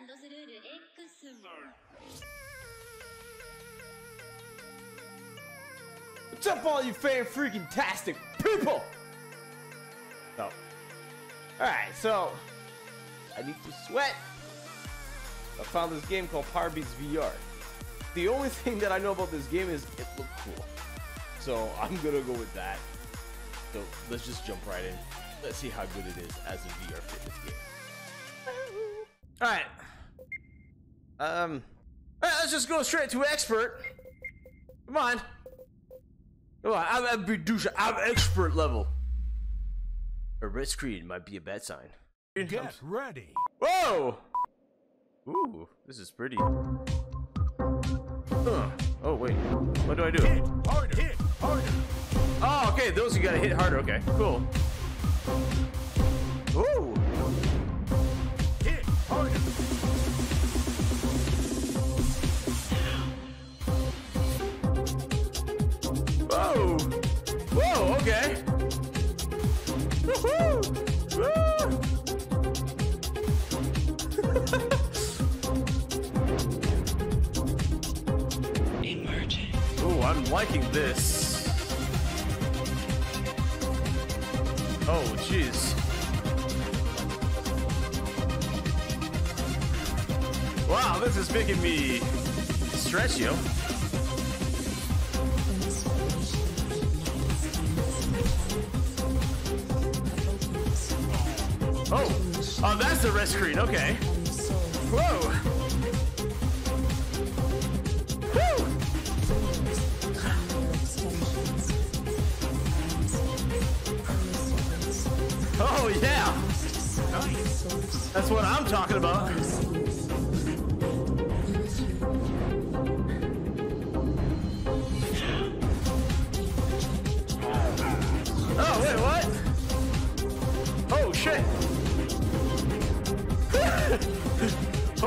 感動するXも。What's up, all you fan-freaking-tastic people? Oh. Alright, so I need to sweat. I found this game called PowerBeats VR. The only thing that I know about this game is it looked cool. So I'm gonna go with that. So let's just jump right in. Let's see how good it is as a VR fitness game. Alright. Let's just go straight to expert. Come on. Come on, I'm at Bidusha. I'm expert level. A red screen might be a bad sign. Get ready. Whoa! Ooh, this is pretty. Huh. Oh wait, what do I do? Hit harder. Hit harder. Oh, okay. Those you gotta hit harder. Okay, cool. Ooh. Hit harder. Whoa. Whoa. Okay. Oh, I'm liking this. Oh, jeez. Wow, this is making me stretch, yo. Oh, oh, that's the rest screen. Okay. Whoa. Woo. Oh yeah. Nice. That's what I'm talking about. Oh wait, what? Oh shit. Oh.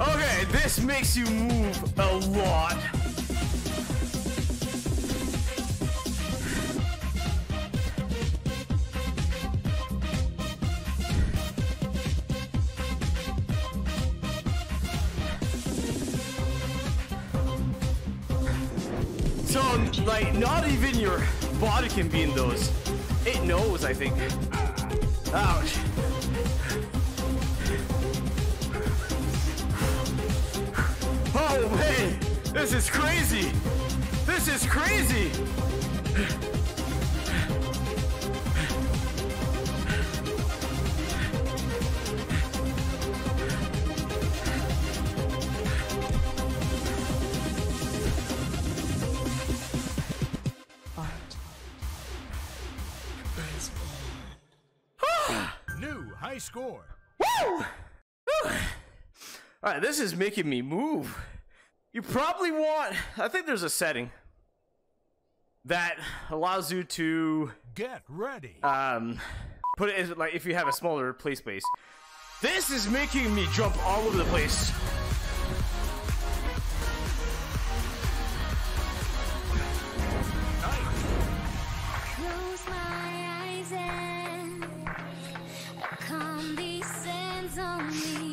Okay, this makes you move a lot. So, like, not even your body can be in those. It knows, I think. Ouch. Oh, man. This is crazy. This is crazy. Score. Woo! Woo! All right, this is making me move. You probably want, I think there's a setting that allows you to get ready. Put it as like if you have a smaller play space. This is making me jump all over the place.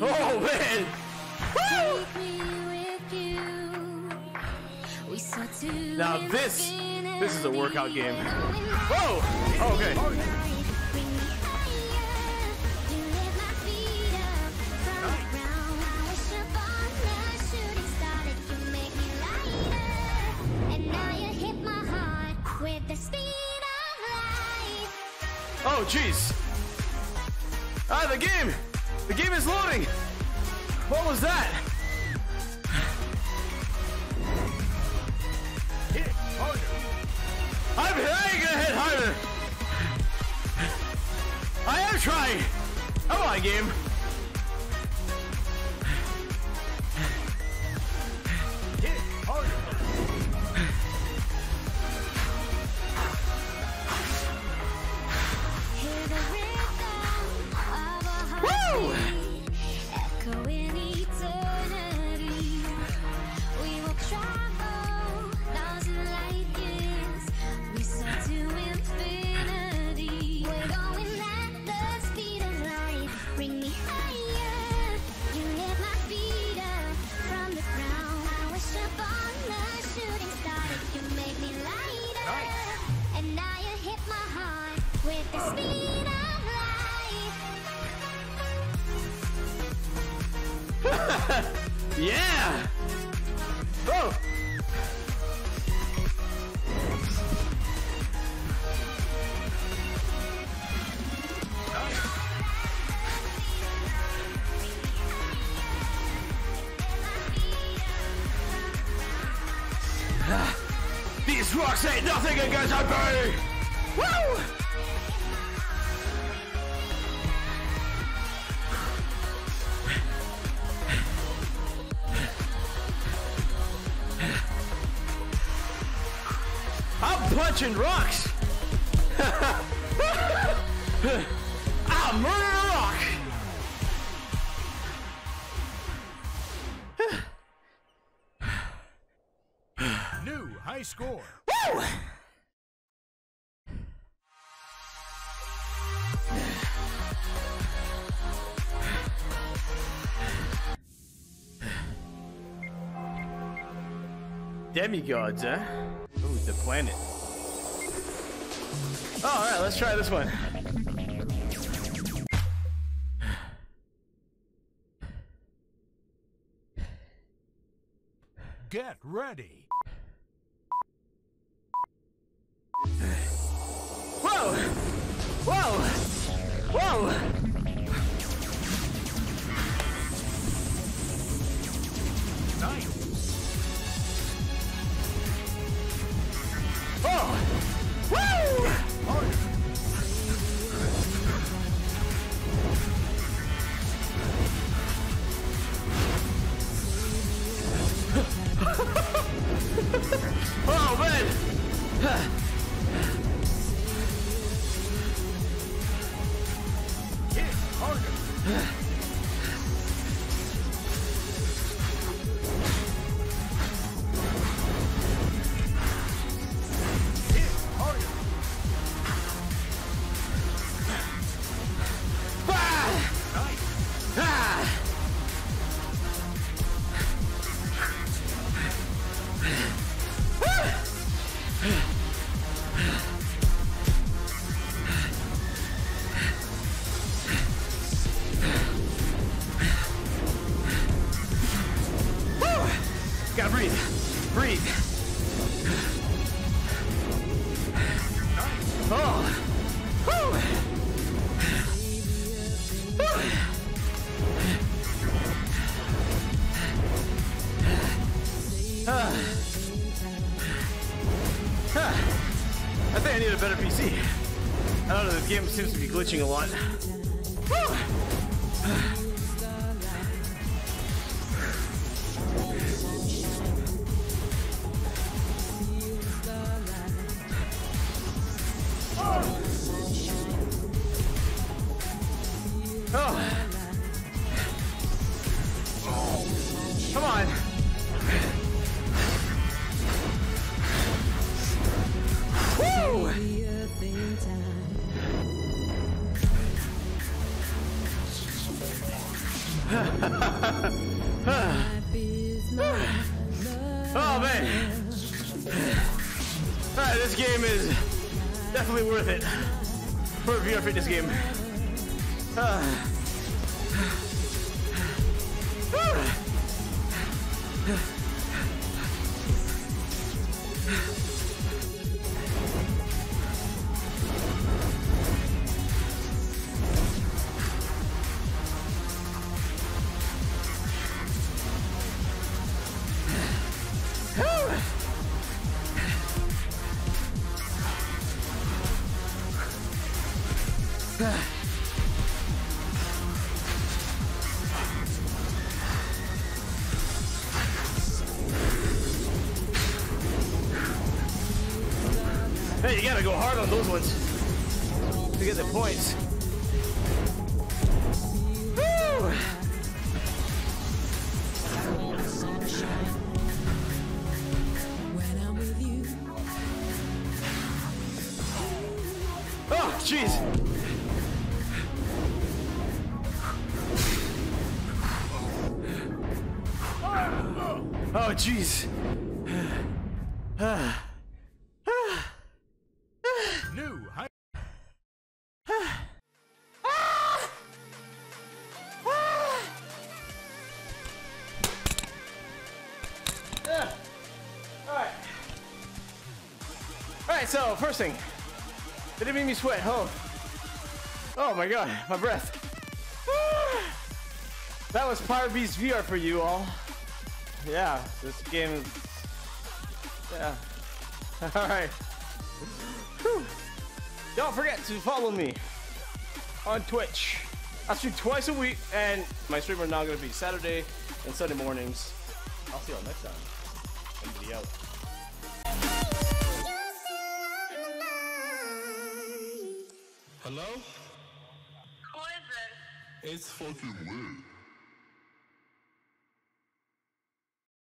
Oh man! Woo! Now this is a workout game. Whoa! Oh, okay. Oh jeez! Ah, the game! The game is loading! What was that? Hit harder. I ain't gonna hit harder! I am trying! Come on, game! Hit harder! Woo! These rocks ain't nothing against me! Woo! I'm punching rocks! I'll murder a rock! New high score. Woo! Demigods, huh? Ooh, the planet. Oh, all right, let's try this one. Get ready. Whoa! Whoa! Whoa! Nice! Oh! Woo! Oh, man! Gotta breathe. Breathe. Oh. Woo. Woo. I think I need a better PC. I don't know, this game seems to be glitching a lot. Woo. Oh man, alright, this game is definitely worth it for a VR fitness game. Hey, you gotta go hard on those ones to get the points. Woo! Oh, jeez! Oh, jeez. New high. All right, so first thing, it didn't make me sweat. Oh my god, my breath. That was PowerBeats VR for you all. Yeah, this game Yeah. Alright. Don't forget to follow me on Twitch. I stream twice a week, and my stream are now going to be Saturday and Sunday mornings. I'll see y'all next time. Everybody out. Hello? Who is this? It's fucking weird.